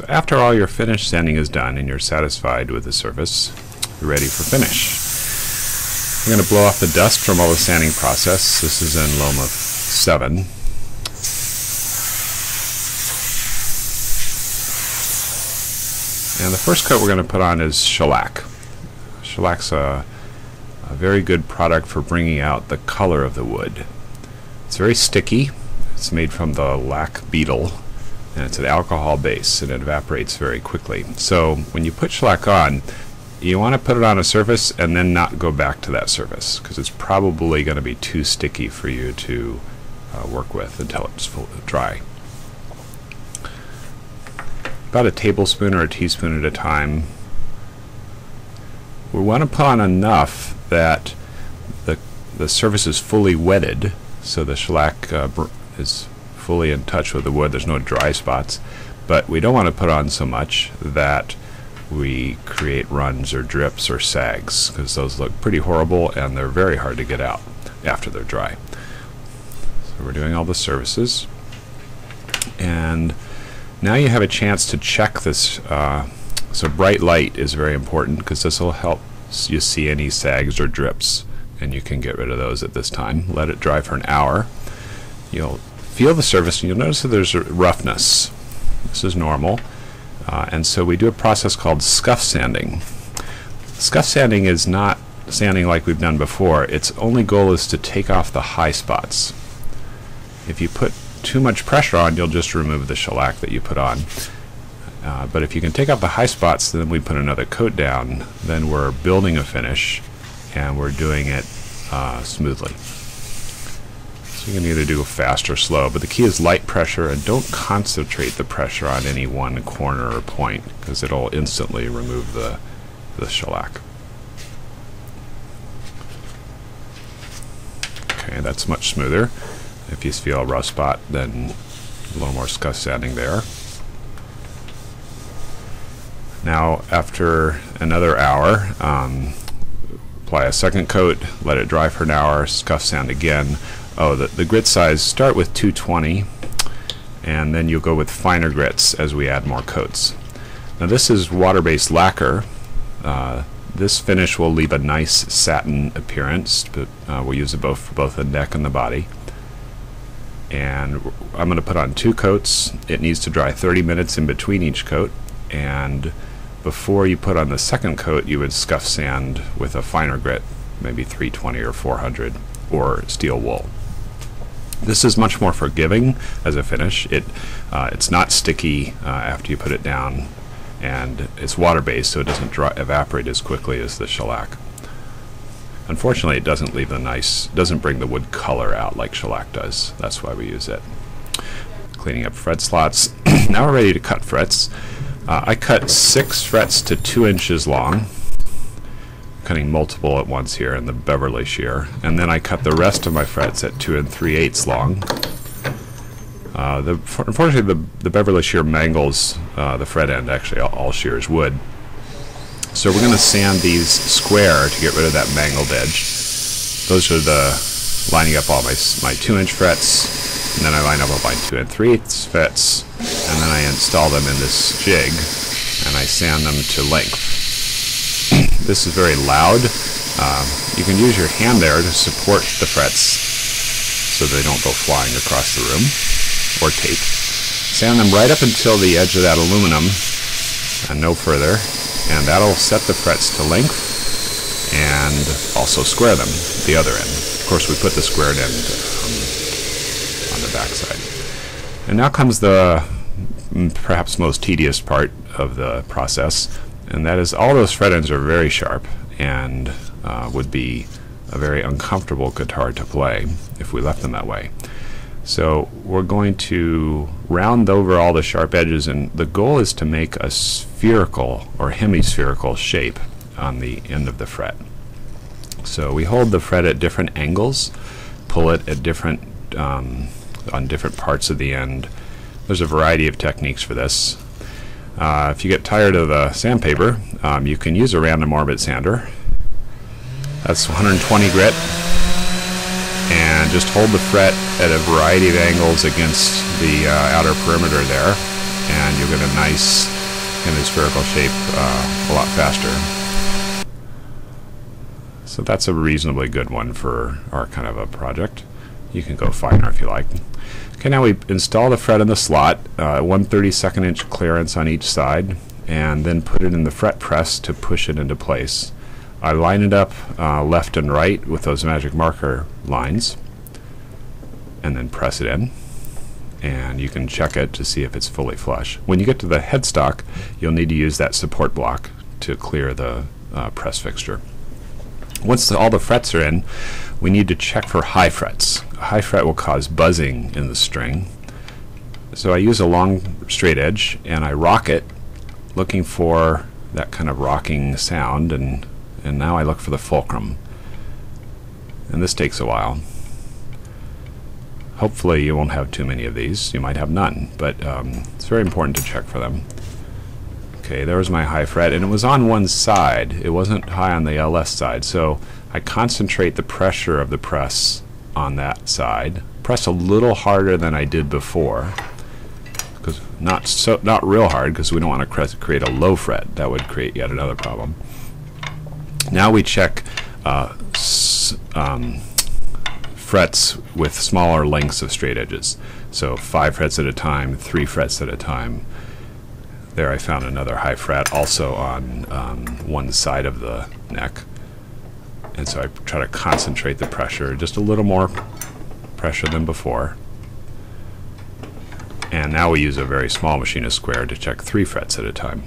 So after all your finish sanding is done and you're satisfied with the surface, you're ready for finish. We're going to blow off the dust from all the sanding process. This is in Loma 7. And the first coat we're going to put on is shellac. Shellac's a very good product for bringing out the color of the wood. It's very sticky. It's made from the lac beetle, and it's an alcohol base, and it evaporates very quickly. So when you put shellac on, you want to put it on a surface and then not go back to that surface, because it's probably going to be too sticky for you to work with until it's full dry. About a tablespoon or a teaspoon at a time. We want to put on enough that the surface is fully wetted, so the shellac is fully in touch with the wood. There's no dry spots, but we don't want to put on so much that we create runs or drips or sags, because those look pretty horrible and they're very hard to get out after they're dry. So we're doing all the surfaces, and now you have a chance to check this. So bright light is very important, because this will help you see any sags or drips, and you can get rid of those at this time. Let it dry for an hour. You'll feel the surface and you'll notice that there's a roughness. This is normal, and so we do a process called scuff sanding. Scuff sanding is not sanding like we've done before. Its only goal is to take off the high spots. If you put too much pressure on, you'll just remove the shellac that you put on. But if you can take out the high spots, then we put another coat down, then we're building a finish, and we're doing it smoothly. So you can either do fast or slow, but the key is light pressure, and don't concentrate the pressure on any one corner or point, because it'll instantly remove the shellac. Okay, that's much smoother. If you feel a rough spot, then a little more scuff sanding there. Now, after another hour, apply a second coat, let it dry for an hour, scuff sand again. Oh, the grit size, start with 220, and then you'll go with finer grits as we add more coats. Now, this is water-based lacquer. This finish will leave a nice satin appearance, but we'll use it both for both the neck and the body. And I'm going to put on two coats. It needs to dry 30 minutes in between each coat. And before you put on the second coat, you would scuff sand with a finer grit, maybe 320 or 400, or steel wool. This is much more forgiving as a finish. It's not sticky after you put it down, and it's water-based, so it doesn't evaporate as quickly as the shellac. Unfortunately, it doesn't leave doesn't bring the wood color out like shellac does. That's why we use it. Cleaning up fret slots. Now we're ready to cut frets. I cut 6 frets to 2 inches long, cutting multiple at once here in the Beverly shear, and then I cut the rest of my frets at 2 3/8 long. Unfortunately, the Beverly shear mangles the fret end. Actually, all shears would. So we're going to sand these square to get rid of that mangled edge. Those are lining up all my 2-inch frets. And then I line up all my 2 3/8 frets, and then I install them in this jig, and I sand them to length. This is very loud. You can use your hand there to support the frets so they don't go flying across the room, or tape. Sand them right up until the edge of that aluminum, and no further, and that'll set the frets to length, and also square them the other end. Of course, we put the squared end on the backside. And now comes the perhaps most tedious part of the process, and that is all those fret ends are very sharp, and would be a very uncomfortable guitar to play if we left them that way. So we're going to round over all the sharp edges, and the goal is to make a spherical or hemispherical shape on the end of the fret. So we hold the fret at different angles, pull it at different on different parts of the end. There's a variety of techniques for this. If you get tired of sandpaper, you can use a random orbit sander. That's 120 grit, and just hold the fret at a variety of angles against the outer perimeter there, and and you'll get a nice hemispherical shape a lot faster. So that's a reasonably good one for our kind of a project. You can go finer if you like. Okay, now we install the fret in the slot, 1/32nd inch clearance on each side, and then put it in the fret press to push it into place. I line it up left and right with those magic marker lines, and then press it in. And you can check it to see if it's fully flush. When you get to the headstock, you'll need to use that support block to clear the press fixture. Once all the frets are in, we need to check for high frets. A high fret will cause buzzing in the string. So I use a long straight edge and I rock it, looking for that kind of rocking sound, and now I look for the fulcrum. And this takes a while. Hopefully you won't have too many of these. You might have none, but it's very important to check for them. Okay, there was my high fret, and it was on one side. It wasn't high on the LS side, so I concentrate the pressure of the press on that side. Press a little harder than I did before, because not real hard, because we don't want to create a low fret. That would create yet another problem. Now we check frets with smaller lengths of straight edges. So 5 frets at a time, 3 frets at a time. There I found another high fret also on one side of the neck, and so I try to concentrate the pressure, just a little more pressure than before. And now we use a very small machinist square to check 3 frets at a time.